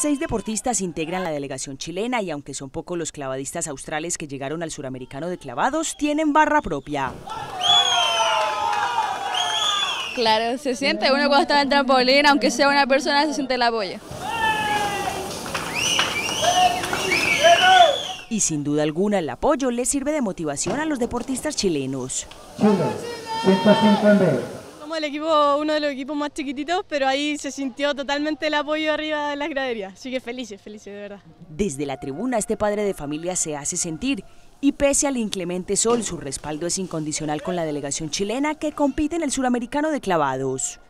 Seis deportistas integran la delegación chilena y aunque son pocos los clavadistas australes que llegaron al Suramericano de Clavados, tienen barra propia. Claro, se siente uno cuando está en trampolín, aunque sea una persona, se siente el apoyo. Y sin duda alguna el apoyo les sirve de motivación a los deportistas chilenos. Somos el equipo, uno de los equipos más chiquititos, pero ahí se sintió totalmente el apoyo arriba de las graderías, así que felices, felices de verdad. Desde la tribuna este padre de familia se hace sentir y pese al inclemente sol su respaldo es incondicional con la delegación chilena que compite en el Suramericano de Clavados.